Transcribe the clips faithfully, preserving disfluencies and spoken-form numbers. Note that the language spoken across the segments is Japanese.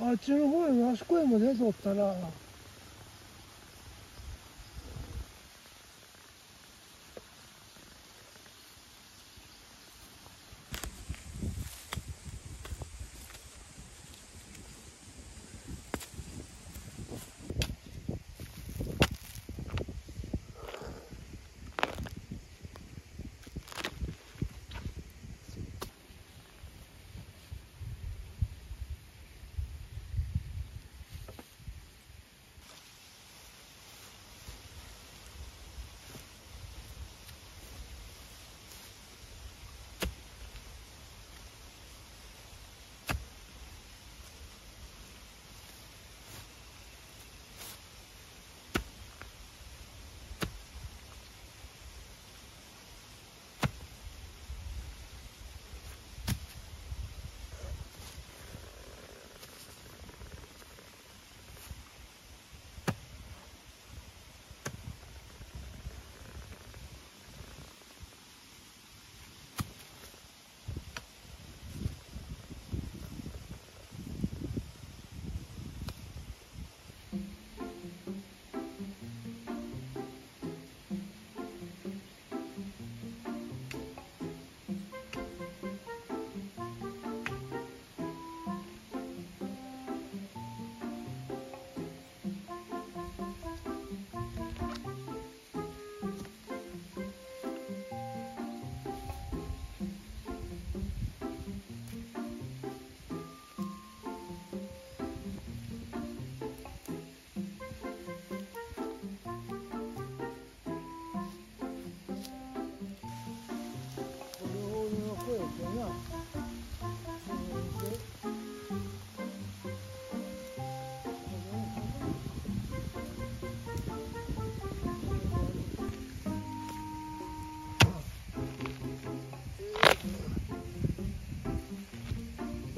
あっちの方へもあそこへも出とったな。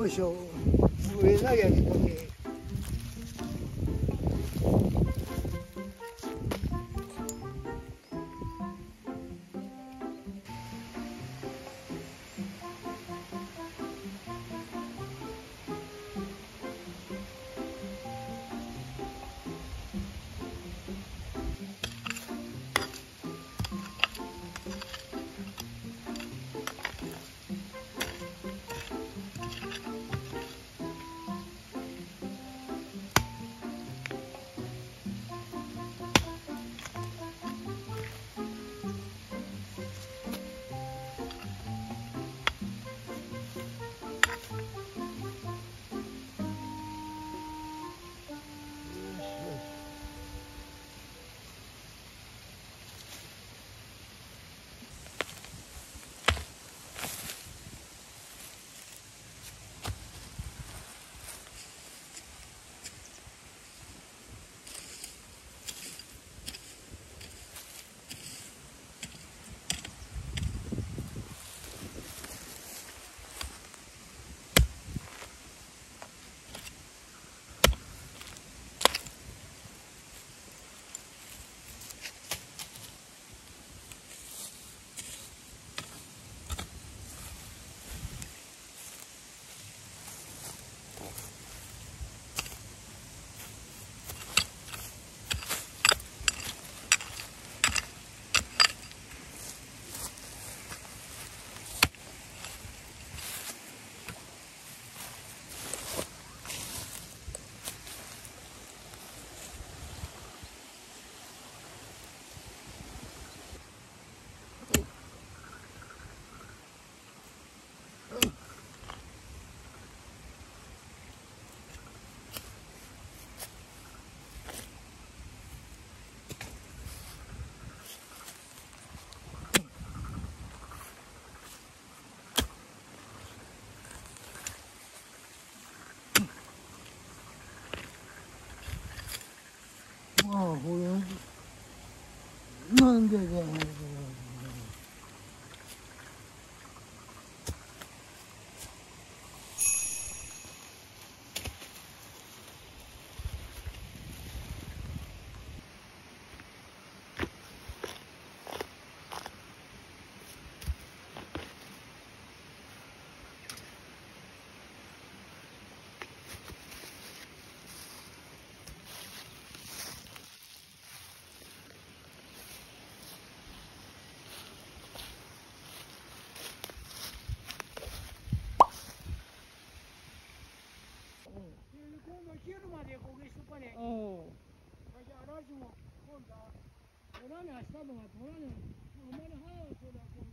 よいしょ、上投げにこけ。なんでだよ。切るまで焦げしとかね。おお。じゃあラジも今度は取らねえ明日のが取らねえ。お前の早いそうだ今度。